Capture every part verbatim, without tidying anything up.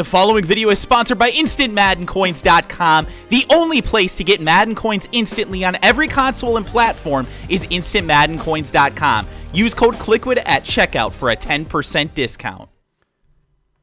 The following video is sponsored by Instant Madden Coins dot com. The only place to get Madden coins instantly on every console and platform is Instant Madden Coins dot com. Use code Kliquid at checkout for a ten percent discount.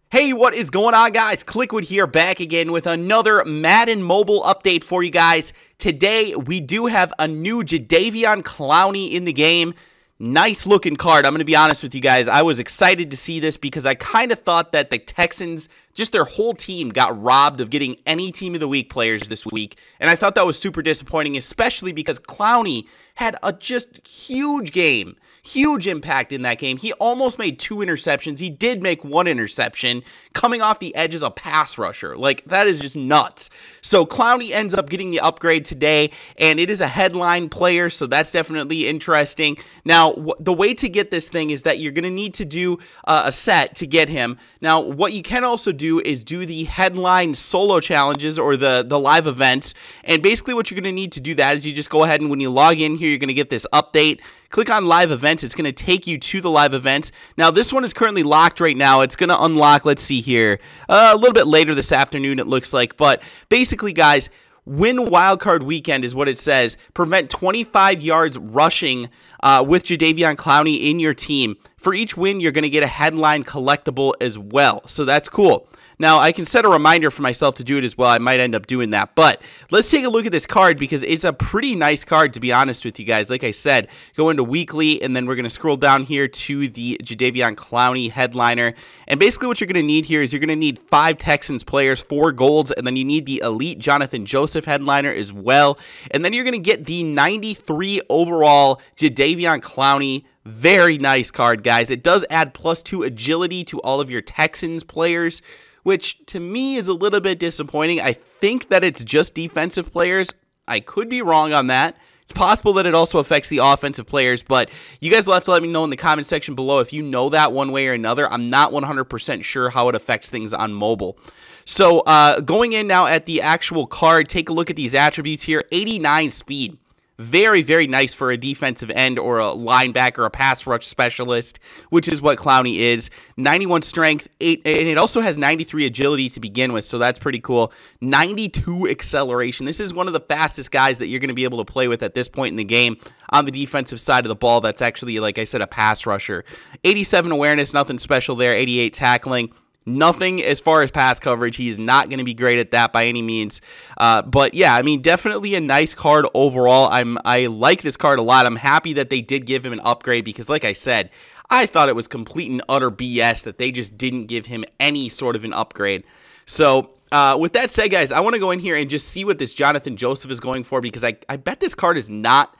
Hey, what is going on, guys? Kliquid here, back again with another Madden Mobile update for you guys. Today, we do have a new Jadeveon Clowney in the game. Nice looking card. I'm going to be honest with you guys. I was excited to see this because I kind of thought that the Texans, just their whole team, got robbed of getting any Team of the Week players this week. And I thought that was super disappointing, especially because Clowney had a just huge game, huge impact in that game. He almost made two interceptions. He did make one interception, coming off the edge as a pass rusher. Like, that is just nuts. So Clowney ends up getting the upgrade today, and it is a headline player, so that's definitely interesting. Now, Now, the way to get this thing is that you're going to need to do uh, a set to get him. Now, what you can also do is do the headline solo challenges or the, the live events. And basically what you're going to need to do that is you just go ahead and when you log in here, you're going to get this update. Click on live events. It's going to take you to the live event. Now, this one is currently locked right now. It's going to unlock, let's see here, uh, a little bit later this afternoon, it looks like. But basically, guys, win wildcard weekend is what it says. Prevent twenty-five yards rushing uh, with Jadeveon Clowney in your team. For each win, you're going to get a headline collectible as well. So that's cool. Now, I can set a reminder for myself to do it as well. I might end up doing that. But let's take a look at this card because it's a pretty nice card, to be honest with you guys. Like I said, go into weekly, and then we're going to scroll down here to the Jadeveon Clowney headliner. And basically what you're going to need here is you're going to need five Texans players, four golds, and then you need the elite Jonathan Joseph headliner as well. And then you're going to get the ninety-three overall Jadeveon Clowney. Very nice card, guys. It does add plus two agility to all of your Texans players, which to me is a little bit disappointing. I think that it's just defensive players. I could be wrong on that. It's possible that it also affects the offensive players, but you guys will have to let me know in the comment section below if you know that one way or another. I'm not one hundred percent sure how it affects things on mobile. So uh, going in now at the actual card, take a look at these attributes here. eighty-nine speed. Very, very nice for a defensive end or a linebacker, a pass rush specialist, which is what Clowney is. ninety-one strength, eight, and it also has ninety-three agility to begin with, so that's pretty cool. ninety-two acceleration. This is one of the fastest guys that you're going to be able to play with at this point in the game. On the defensive side of the ball, that's actually, like I said, a pass rusher. eighty-seven awareness, nothing special there. eighty-eight tackling. Nothing as far as pass coverage. He is not going to be great at that by any means. Uh, but, yeah, I mean, definitely a nice card overall. I'm, I like this card a lot. I'm happy that they did give him an upgrade because, like I said, I thought it was complete and utter B S that they just didn't give him any sort of an upgrade. So, uh, with that said, guys, I want to go in here and just see what this Jonathan Joseph is going for because I, I bet this card is not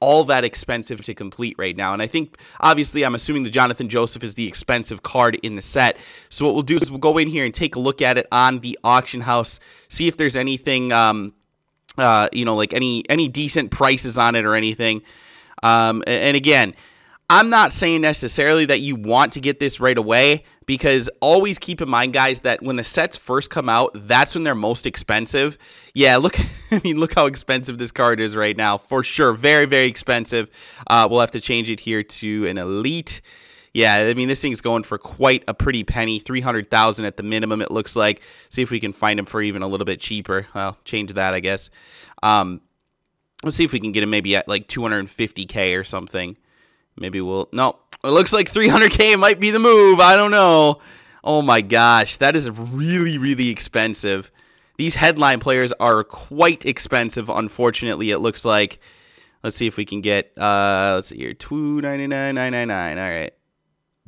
all that expensive to complete right now. And I think, obviously, I'm assuming the Jonathan Joseph is the expensive card in the set. So what we'll do is we'll go in here and take a look at it on the auction house, see if there's anything, um, uh, you know, like any, any decent prices on it or anything. Um, and again, I'm not saying necessarily that you want to get this right away because always keep in mind, guys, that when the sets first come out, that's when they're most expensive. Yeah, look, I mean, look how expensive this card is right now. For sure, very, very expensive. Uh, we'll have to change it here to an elite. Yeah, I mean, this thing's going for quite a pretty penny, three hundred thousand dollars at the minimum, it looks like. See if we can find him for even a little bit cheaper. Well, change that, I guess. Um, let's see if we can get him maybe at like two hundred fifty K or something. Maybe we'll, no, it looks like three hundred K might be the move. I don't know. Oh my gosh, that is really, really expensive. These headline players are quite expensive, unfortunately, it looks like. Let's see if we can get, uh, let's see here, two ninety-nine nine ninety-nine. All right.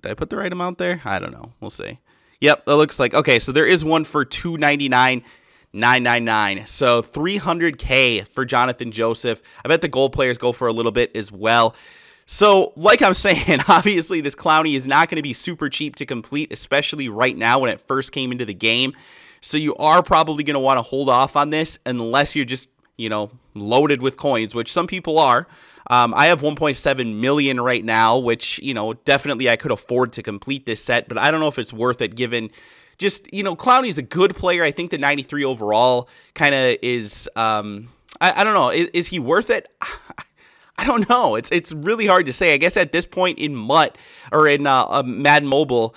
Did I put the right amount there? I don't know. We'll see. Yep, that looks like, okay, so there is one for two ninety-nine nine ninety-nine. So three hundred K for Jonathan Joseph. I bet the gold players go for a little bit as well. So, like I'm saying, obviously this Clowney is not going to be super cheap to complete, especially right now when it first came into the game. So you are probably going to want to hold off on this unless you're just, you know, loaded with coins, which some people are. Um, I have one point seven million right now, which, you know, definitely I could afford to complete this set, but I don't know if it's worth it given just, you know, Clowney's a good player. I think the ninety-three overall kind of is, um, I, I don't know, is, is he worth it? I don't know. It's it's really hard to say. I guess at this point in Mutt or in uh, uh, Madden Mobile,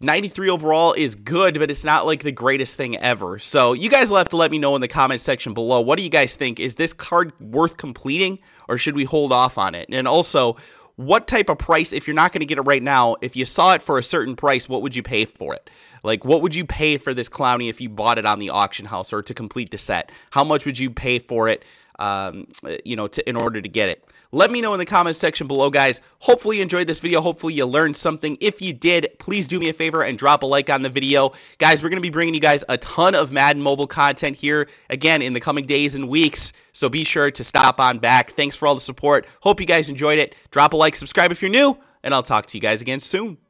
ninety-three overall is good, but it's not like the greatest thing ever. So you guys will have to let me know in the comment section below. What do you guys think? Is this card worth completing, or should we hold off on it? And also, what type of price, if you're not going to get it right now, if you saw it for a certain price, what would you pay for it? Like, what would you pay for this Clowney if you bought it on the auction house or to complete the set? How much would you pay for it, um, you know, to, in order to get it? Let me know in the comments section below, guys. Hopefully you enjoyed this video. Hopefully you learned something. If you did, please do me a favor and drop a like on the video. Guys, we're going to be bringing you guys a ton of Madden Mobile content here, again, in the coming days and weeks. So be sure to stop on back. Thanks for all the support. Hope you guys enjoyed it. Drop a like, subscribe if you're new, and I'll talk to you guys again soon.